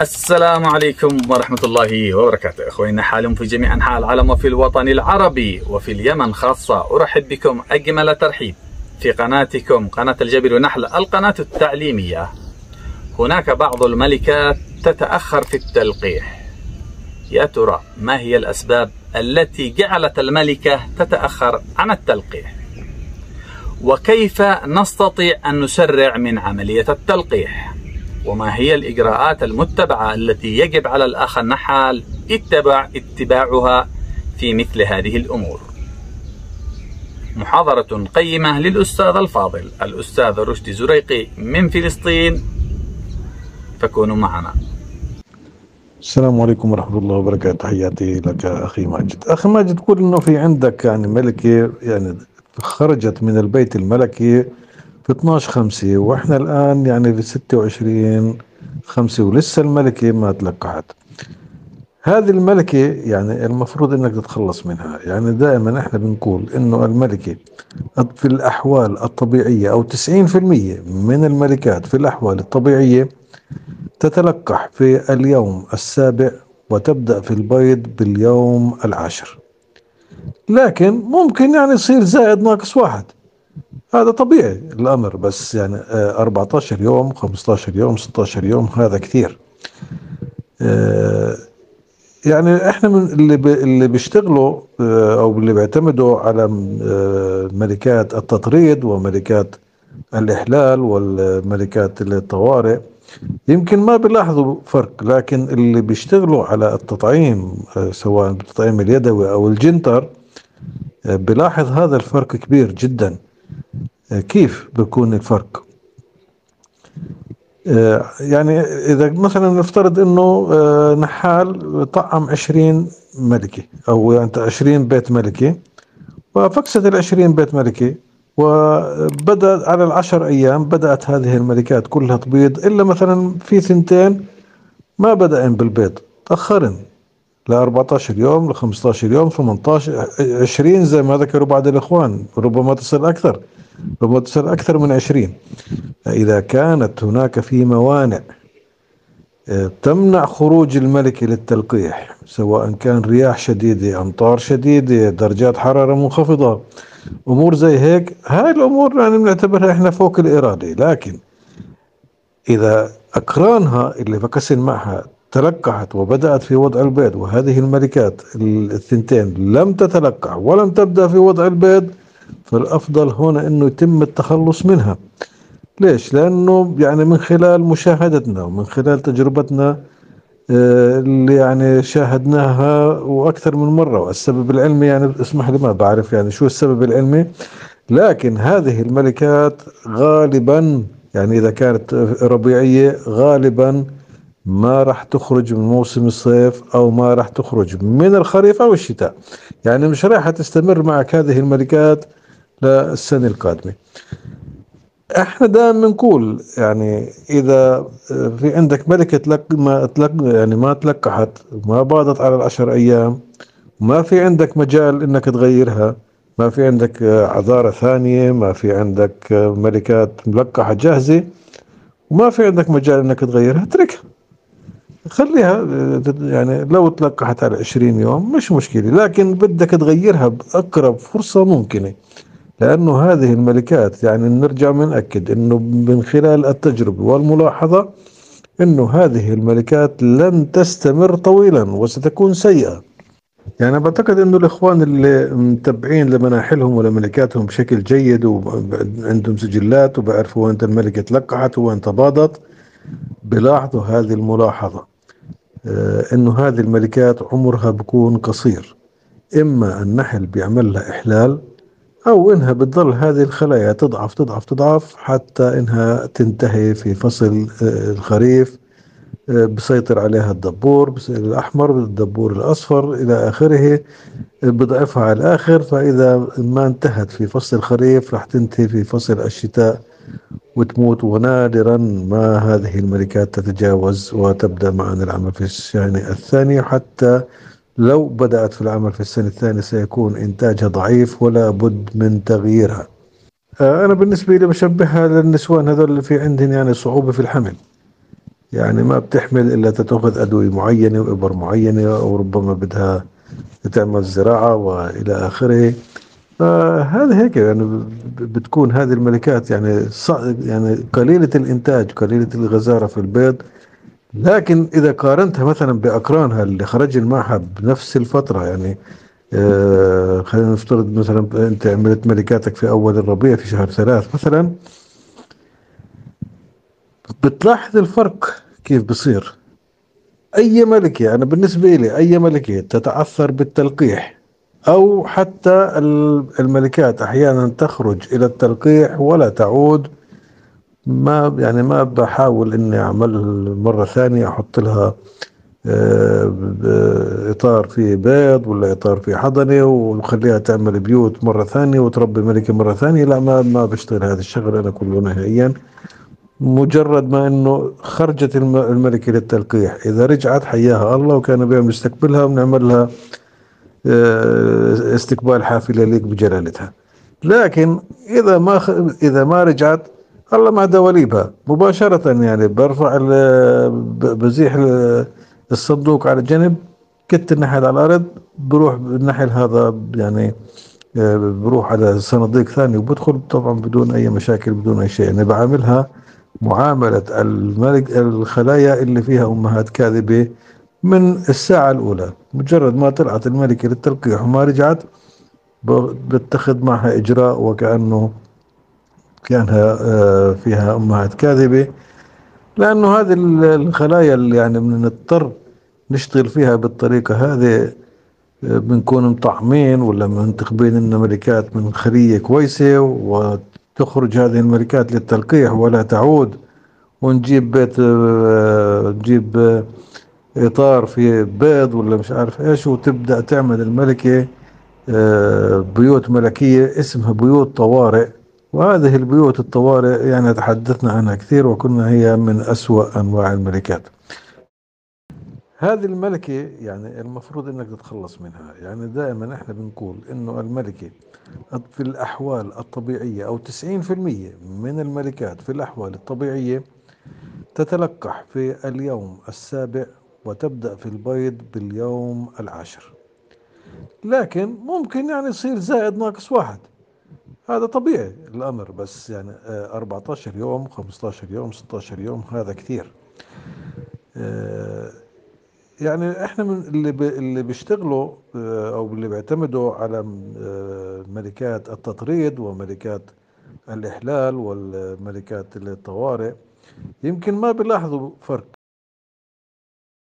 السلام عليكم ورحمة الله وبركاته. أخوينا حالهم في جميع أنحاء العالم وفي الوطن العربي وفي اليمن خاصة، أرحب بكم أجمل ترحيب في قناتكم قناة الجابري والنحل القناة التعليمية. هناك بعض الملكات تتأخر في التلقيح، يا ترى ما هي الأسباب التي جعلت الملكة تتأخر عن التلقيح؟ وكيف نستطيع أن نسرع من عملية التلقيح؟ وما هي الإجراءات المتبعة التي يجب على الأخ النحال اتباعها في مثل هذه الأمور؟ محاضرة قيمة للأستاذ الفاضل الأستاذ رشدي زريقي من فلسطين، فكونوا معنا. السلام عليكم ورحمة الله وبركاته. تحياتي لك أخي ماجد. أخي ماجد، تقول أنه في عندك يعني ملكة يعني خرجت من البيت الملكي في 12/5، واحنا الآن يعني في 26/5 ولسه الملكة ما تلقحت. هذه الملكة يعني المفروض انك تتخلص منها. يعني دائما احنا بنقول انه الملكة في الاحوال الطبيعية او 90% من الملكات في الاحوال الطبيعية تتلقح في اليوم السابع وتبدأ في البيض باليوم العاشر، لكن ممكن يعني يصير زائد ناقص واحد، هذا طبيعي الأمر. بس يعني 14 يوم 15 يوم 16 يوم هذا كثير. يعني احنا من اللي بيشتغلوا او اللي بيعتمدوا على ملكات التطريد وملكات الإحلال والملكات الطوارئ يمكن ما بيلاحظوا فرق، لكن اللي بيشتغلوا على التطعيم سواء بالتطعيم اليدوي او الجنتر بلاحظ هذا الفرق كبير جدا. كيف بيكون الفرق؟ يعني إذا مثلا نفترض أنه نحال طعم 20 ملكي أو يعني 20 بيت ملكي، وفكست 20 بيت ملكي، وبدأت على 10 أيام بدأت هذه الملكات كلها تبيض، إلا مثلا في 2 ما بدأن بالبيض، تأخرن ل 14 يوم ل 15 يوم 18 20 زي ما ذكروا بعض الإخوان، ربما تصل أكثر، ربما تصل أكثر من 20. إذا كانت هناك في موانع تمنع خروج الملكة للتلقيح، سواء كان رياح شديدة، أمطار شديدة، درجات حرارة منخفضة، أمور زي هيك، هاي الأمور يعني بنعتبرها إحنا فوق الإرادة. لكن إذا أقرانها اللي فكسن معها تلقحت وبدأت في وضع البيض، وهذه الملكات 2 لم تتلقح ولم تبدأ في وضع البيض، فالأفضل هنا أنه يتم التخلص منها. ليش؟ لأنه يعني من خلال مشاهدتنا ومن خلال تجربتنا اللي يعني شاهدناها وأكثر من مرة، والسبب العلمي يعني اسمح لي ما بعرف يعني شو السبب العلمي، لكن هذه الملكات غالبا يعني إذا كانت ربيعية غالبا ما راح تخرج من موسم الصيف او ما راح تخرج من الخريف او الشتاء، يعني مش راح تستمر معك هذه الملكات للسنة القادمة. احنا دائما نقول يعني اذا في عندك ملكة ما تلقحت، ما باضت على 10 أيام، ما في عندك مجال انك تغيرها، ما في عندك عذارة ثانية، ما في عندك ملكات ملقحة جاهزة وما في عندك مجال انك تغيرها، اتركها خليها. يعني لو تلقحت على 20 يوم مش مشكلة، لكن بدك تغيرها بأقرب فرصة ممكنة، لأنه هذه الملكات يعني نرجع ونأكد أنه من خلال التجربة والملاحظة أنه هذه الملكات لن تستمر طويلا وستكون سيئة. يعني بعتقد أنه الإخوان اللي متابعين لمناحلهم ولملكاتهم بشكل جيد وعندهم سجلات وبعرفوا وين الملكة تلقحت وين تباضت، بلاحظوا هذه الملاحظة انه هذه الملكات عمرها بكون قصير، اما النحل بيعمل لها احلال او انها بتضل هذه الخلايا تضعف تضعف تضعف حتى انها تنتهي في فصل الخريف، بسيطر عليها الدبور الاحمر الدبور الاصفر الى اخره، بضعفها على الاخر، فاذا ما انتهت في فصل الخريف راح تنتهي في فصل الشتاء وتموت، ونادرا ما هذه الملكات تتجاوز وتبدأ معنا العمل في السنة الثانية. حتى لو بدأت في العمل في السنة الثانية سيكون إنتاجها ضعيف ولا بد من تغييرها. أنا بالنسبة لي بشبهها للنسوان هذول اللي في عندهم يعني صعوبة في الحمل. يعني ما بتحمل إلا تتأخذ أدوية معينة وإبر معينة، وربما بدها تعمل زراعة وإلى آخره. فهذا هيك يعني بتكون هذه الملكات يعني قليلة الإنتاج، قليلة الغزارة في البيض. لكن إذا قارنتها مثلا بأقرانها اللي خرجن معها بنفس الفترة، يعني خلينا نفترض مثلا أنت عملت ملكاتك في أول الربيع في شهر 3 مثلا، بتلاحظ الفرق كيف بصير. أي ملكة أنا بالنسبة لي أي ملكة تتعثر بالتلقيح، أو حتى الملكات أحيانا تخرج إلى التلقيح ولا تعود، ما بحاول إني أعمل مرة ثانية أحط لها إطار فيه بيض ولا إطار فيه حضنة وخليها تعمل بيوت مرة ثانية وتربي ملكة مرة ثانية. لا، ما بشتغل هذا الشغل أنا كله نهائيا. مجرد ما إنه خرجت الملكة للتلقيح، إذا رجعت حياها الله وكان بها مستقبلها، ونعملها استقبال حافلة ليك بجلالتها. لكن إذا ما رجعت الله مع دواليبها مباشرة، يعني برفع بزيح الصندوق على الجنب، كت النحل على الأرض، بروح النحل هذا يعني بروح على صناديق ثانية وبدخل طبعا بدون أي مشاكل بدون أي شيء. يعني بعاملها معاملة الخلايا اللي فيها أمهات كاذبة من الساعة الأولى. مجرد ما طلعت الملكة للتلقيح وما رجعت، بتخذ معها إجراء وكأنه كانها فيها أمهات كاذبة، لأنه هذه الخلايا اللي يعني بنضطر نشتغل فيها بالطريقة هذه. بنكون مطعمين ولا منتخبين لنا ملكات من خلية كويسة، وتخرج هذه الملكات للتلقيح ولا تعود، ونجيب نجيب إطار في بيض ولا مش عارف إيش، وتبدأ تعمل الملكة بيوت ملكية اسمها بيوت طوارئ. وهذه البيوت الطوارئ يعني تحدثنا عنها كثير، وكنا هي من أسوأ أنواع الملكات. هذه الملكة يعني المفروض أنك تتخلص منها. يعني دائما إحنا بنقول أنه الملكة في الأحوال الطبيعية، أو 90% من الملكات في الأحوال الطبيعية تتلقح في اليوم السابع وتبدأ في البيض باليوم العاشر. لكن ممكن يعني يصير زائد ناقص 1، هذا طبيعي الأمر، بس يعني 14 يوم 15 يوم 16 يوم هذا كثير. يعني احنا من اللي بيشتغلوا او اللي بيعتمدوا على ملكات التطريد وملكات الإحلال والملكات الطوارئ، يمكن ما بيلاحظوا فرق.